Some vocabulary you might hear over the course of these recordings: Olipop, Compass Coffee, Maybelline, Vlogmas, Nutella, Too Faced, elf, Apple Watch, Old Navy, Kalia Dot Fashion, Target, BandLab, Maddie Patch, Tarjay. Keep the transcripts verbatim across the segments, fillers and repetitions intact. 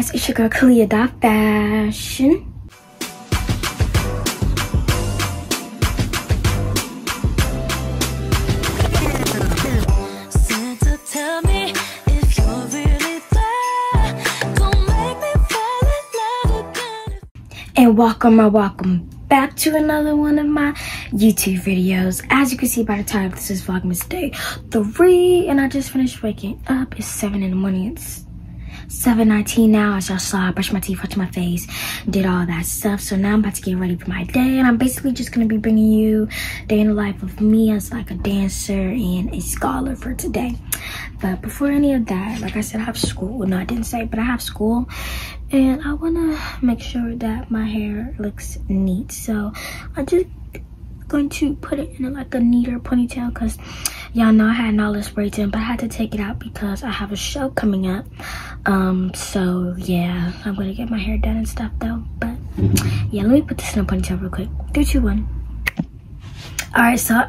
guys, it's your girl Kalia Dot Fashion. And welcome or welcome back to another one of my YouTube videos. As you can see by the time, this is Vlogmas Day three, and I just finished waking up. It's seven in the morning. It's seven nineteen now. As y'all saw, I brushed my teeth, washed my face, did all that stuff. So now I'm about to get ready for my day, and I'm basically just going to be bringing you day in the life of me as like a dancer and a scholar for today. But before any of that, like I said, I have school. Well, no, I didn't say, but I have school. And I want to make sure that my hair looks neat. So I'm just going to put it in like a neater ponytail because y'all know I had all this braids in, but I had to take it out because I have a show coming up. Um, so yeah, I'm going to get my hair done and stuff though. But yeah, let me put this in a ponytail real quick. Three, two, one. All right, so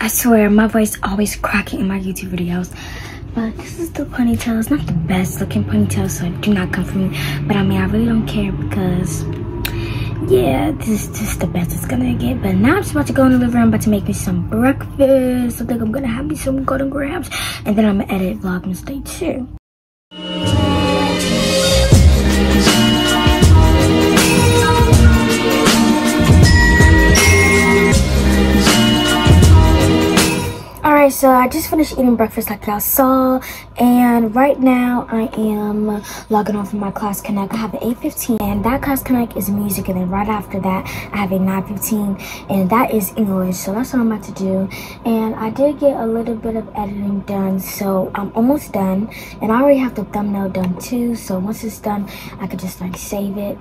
I swear my voice always cracking in my YouTube videos. But this is the ponytail. It's not the best looking ponytail, so do not come for me. But I mean, I really don't care because, yeah, this is just the best it's gonna get. But now I'm just about to go in the living room. I'm about to make me some breakfast. I think I'm gonna have me some golden grabs. And then I'm gonna edit Vlogmas Day two. So I just finished eating breakfast like y'all saw, and right now I am logging on for my class connect. I have an eight fifteen, and that class connect is music, and then right after that I have a nine fifteen, and that is English. So that's what I'm about to do, and I did get a little bit of editing done, so I'm almost done, and I already have the thumbnail done too, so once it's done I could just like save it.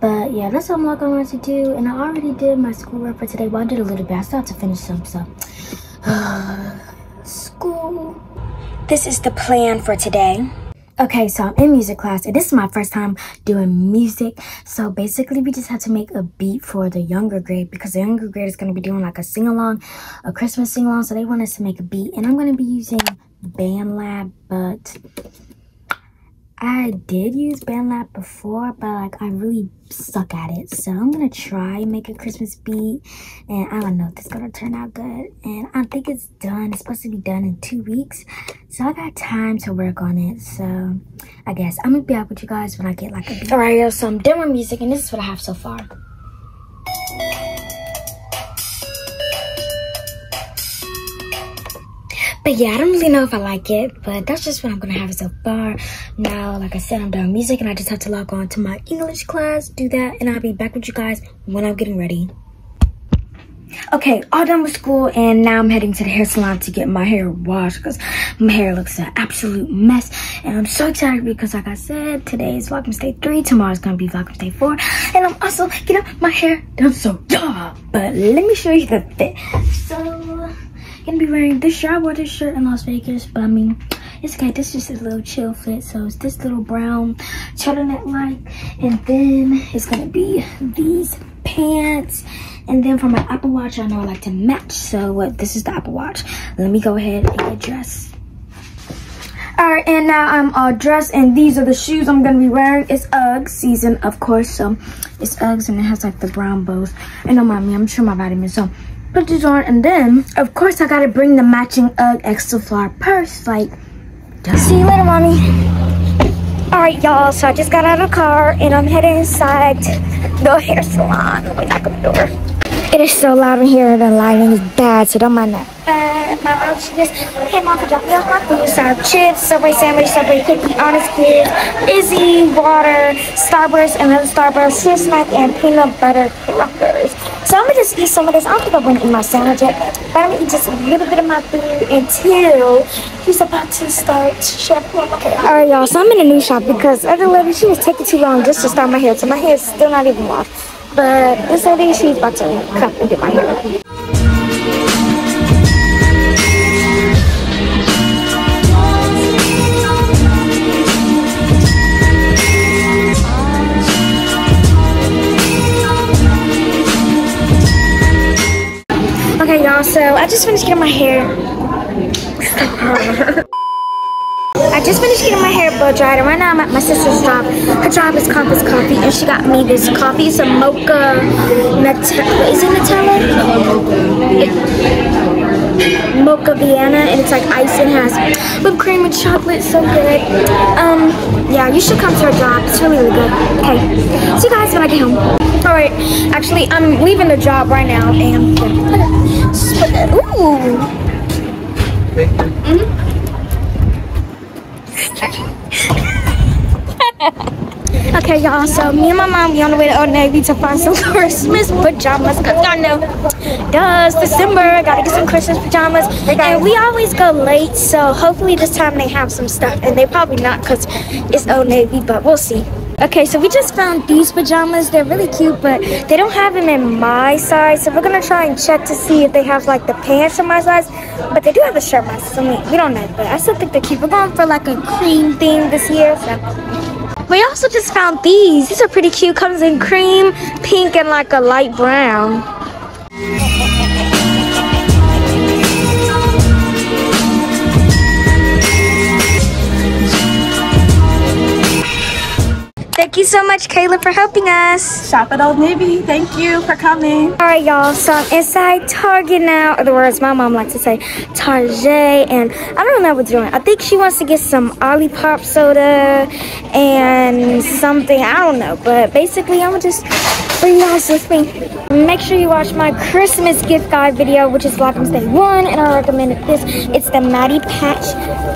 But yeah, that's what I'm logging on to do, and I already did my schoolwork for today. Well, I did a little bit. I still have to finish some stuff. School. This is the plan for today. Okay, so I'm in music class, and this is my first time doing music. So basically, we just have to make a beat for the younger grade because the younger grade is going to be doing like a sing-along, a Christmas sing-along. So they want us to make a beat, and I'm going to be using BandLab, but I did use BandLab before, but like I really suck at it. So I'm gonna try and make a Christmas beat, and I don't know if this is gonna turn out good. And I think it's done. It's supposed to be done in two weeks, so I got time to work on it. So I guess I'm gonna be out with you guys when I get like a beat. All right, yo. So I'm done with music, and this is what I have so far. But yeah, I don't really know if I like it, but that's just what I'm gonna have so far. Now, like I said, I'm done music, and I just have to log on to my English class, do that, and I'll be back with you guys when I'm getting ready. Okay, all done with school, and now I'm heading to the hair salon to get my hair washed because my hair looks an absolute mess, and I'm so excited because, like I said, today is Vlogmas Day three, tomorrow's gonna be Vlogmas Day four, and I'm also getting my hair done, so yeah. But let me show you the fit. So gonna be wearing this shirt. I wore this shirt in Las Vegas, but I mean, it's okay. This is just a little chill fit. So it's this little brown turtleneck like, and then it's gonna be these pants. And then for my Apple Watch, I know I like to match. So uh, this is the Apple Watch. Let me go ahead and get dressed. All right, and now I'm all dressed, and these are the shoes I'm gonna be wearing. It's Uggs season, of course. So it's Uggs, and it has like the brown bows. And don't mind me, I'm sure my vitamins. So put these on, and then of course I gotta bring the matching Ugg extra flower purse. Like, see you later, mommy. All right, y'all. So I just got out of the car, and I'm heading inside the hair salon. Let me knock on the door. It is so loud in here, and the lighting is bad, so don't mind that. Uh, my mom, she just hey, mom, could y'all fill my food? So I have chips, Subway sandwich, Subway cookie, Honest Kids, Izzy, water, Starburst, another Starburst, Snick Snack, and peanut butter crackers. So I'm gonna just eat some of this. I don't think I'm gonna eat my sandwich yet, but I'm gonna eat just a little bit of my food until he's about to start shopping. Alright, y'all, so I'm in a new shop because other lady, she was taking too long just to start my hair, so my hair is still not even washed. But this lady, she's about to come and get my hair. So I just finished getting my hair customer. I just finished getting my hair blow dried, and right now I'm at my sister's job. Her job is Compass Coffee, and she got me this coffee. It's a mocha Nutella. Is it Nutella? It, mocha Vienna, and it's like ice and has whipped cream and chocolate. So good. Um, yeah, you should come to her job. It's really, really good. Okay, see you guys when I get home. All right, actually, I'm leaving the job right now, and ooh. Mm-hmm. Okay, y'all, so me and my mom, we on the way to Old Navy to find some Christmas pajamas, because y'all know, duh, it's December, gotta get some Christmas pajamas, and we always go late, so hopefully this time they have some stuff, and they probably not, because it's Old Navy, but we'll see. Okay, so we just found these pajamas. They're really cute, but they don't have them in my size, so we're gonna try and check to see if they have like the pants in my size, but they do have a shirt my size, so we, we don't know, but I still think they're cute. We're going for like a cream theme this year, so. We also just found these. These are pretty cute. Comes in cream, pink, and like a light brown. Thank you so much, Kayla, for helping us. Shop at Old Navy. Thank you for coming. All right, y'all. So I'm inside Target now. Otherwise, my mom likes to say Tarjay. And I don't know what we're doing. I think she wants to get some Olipop soda and something. I don't know. But basically, I'm going to just bring y'all with me. Make sure you watch my Christmas gift guide video, which is Lockham's Day one. And I recommended this. It's the Maddie Patch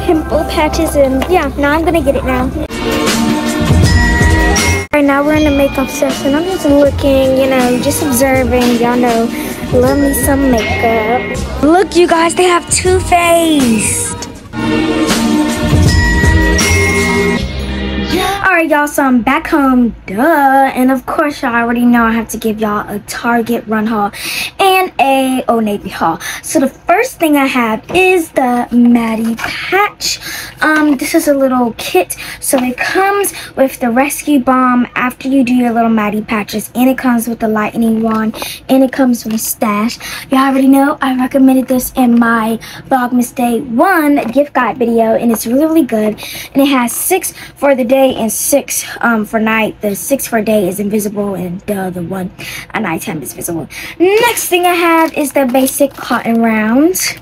pimple patches. And yeah, now I'm going to get it now. Right now we're in the makeup session. I'm just looking, you know, just observing. Y'all know, love me some makeup. Look, you guys, they have Too Faced. Alright, y'all, so I'm back home, duh. And of course, y'all already know I have to give y'all a Target run haul and a Old Navy haul. So the first thing I have is the Maddie Patch. Um, this is a little kit, so it comes with the rescue bomb after you do your little Maddie patches, and it comes with the lightning wand, and it comes with a stash. Y'all already know I recommended this in my Vlogmas Day one gift guide video, and it's really, really good. And it has six for the day and six um, for night. The six for day is invisible, and the other one at nighttime is visible. Next thing I have is the basic cotton rounds.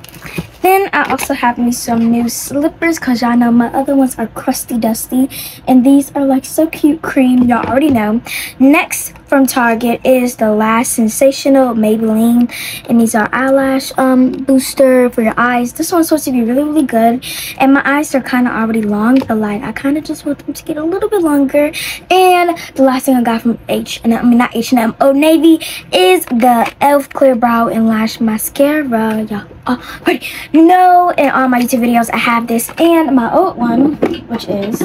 Then I also have me some new slippers, because y'all know my other ones are crusty dusty, and these are like so cute cream. Y'all already know. Next from Target is the Last Sensational Maybelline, and these are eyelash um, booster for your eyes. This one's supposed to be really, really good, and my eyes are kind of already long, but like I kind of just want them to get a little bit longer. And the last thing I got from H and M, I mean not H and M, Old Navy, is the Elf Clear Brow and Lash Mascara. Y'all already know, in all my YouTube videos I have this, and my old one, which is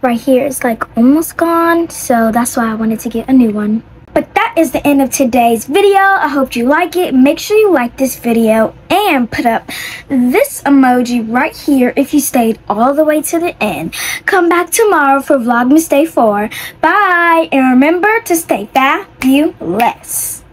right here, is like almost gone, so that's why I wanted to get a new one. But that is the end of today's video. I hope you like it. Make sure you like this video and put up this emoji right here if you stayed all the way to the end. Come back tomorrow for Vlogmas Day four. Bye, and remember to stay fabulous.